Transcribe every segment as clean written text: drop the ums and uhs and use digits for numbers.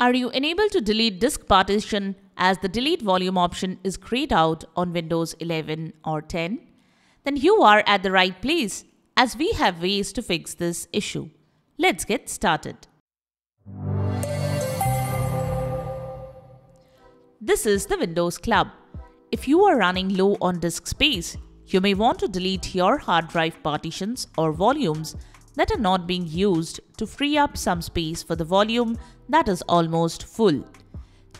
Are you unable to delete disk partition as the delete volume option is grayed out on Windows 11 or 10? Then you are at the right place, as we have ways to fix this issue. Let's get started. This is the Windows Club. If you are running low on disk space, you may want to delete your hard drive partitions or volumes that are not being used to free up some space for the volume that is almost full.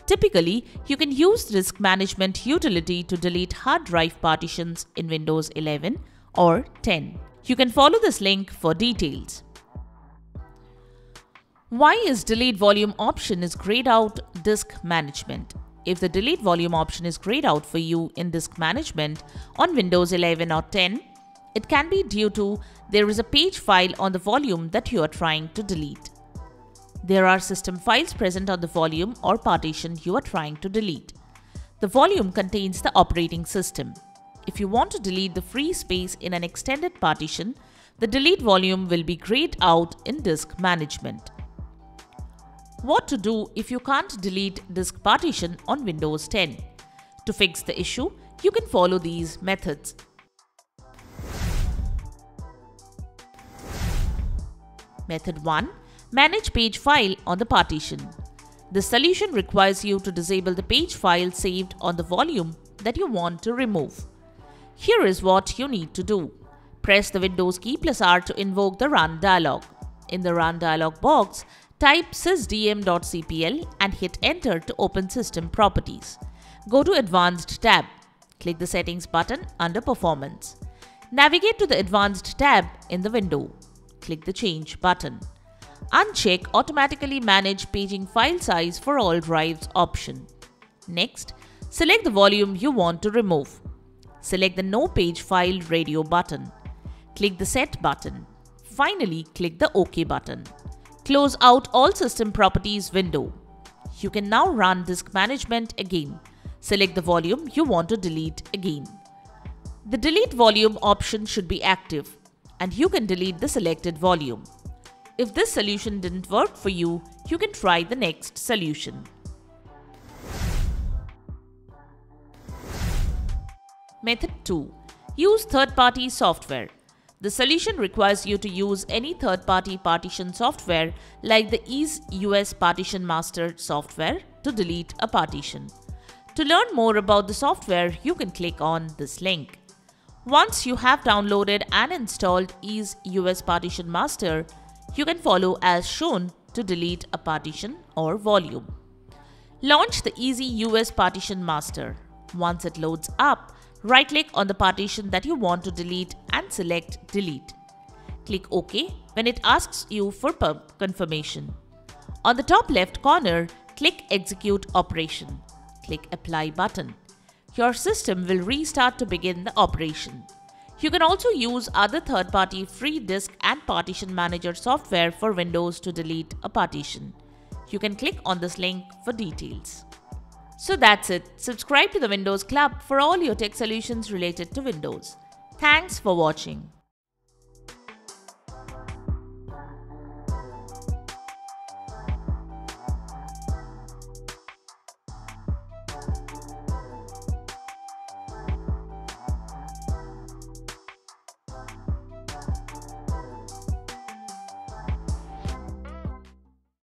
Typically, you can use Disk Management utility to delete hard drive partitions in Windows 11 or 10. You can follow this link for details. Why is delete volume option is grayed out Disk Management? If the delete volume option is grayed out for you in Disk Management on Windows 11 or 10, it can be due to there is a page file on the volume that you are trying to delete. There are system files present on the volume or partition you are trying to delete. The volume contains the operating system. If you want to delete the free space in an extended partition, the delete volume will be grayed out in Disk Management. What to do if you can't delete disk partition on Windows 10? To fix the issue, you can follow these methods. Method 1. Manage page file on the partition. This solution requires you to disable the page file saved on the volume that you want to remove. Here is what you need to do. Press the Windows key plus R to invoke the Run dialog. In the Run dialog box, type sysdm.cpl and hit Enter to open System Properties. Go to Advanced tab. Click the Settings button under Performance. Navigate to the Advanced tab in the window. Click the Change button. Uncheck Automatically Manage Paging File Size for All Drives option. Next, select the volume you want to remove. Select the No Page File radio button. Click the Set button. Finally, click the OK button. Close out all System Properties window. You can now run Disk Management again. Select the volume you want to delete again. The Delete Volume option should be active, and you can delete the selected volume. If this solution didn't work for you, you can try the next solution. Method 2. Use third-party software. The solution requires you to use any third-party partition software like the EaseUS Partition Master software to delete a partition. To learn more about the software, you can click on this link. Once you have downloaded and installed EaseUS Partition Master, you can follow as shown to delete a partition or volume. Launch the EaseUS Partition Master. Once it loads up, right-click on the partition that you want to delete and select Delete. Click OK when it asks you for confirmation. On the top left corner, click Execute Operation. Click Apply button. Your system will restart to begin the operation. You can also use other third-party free disk and partition manager software for Windows to delete a partition. You can click on this link for details. So that's it. Subscribe to the Windows Club for all your tech solutions related to Windows. Thanks for watching.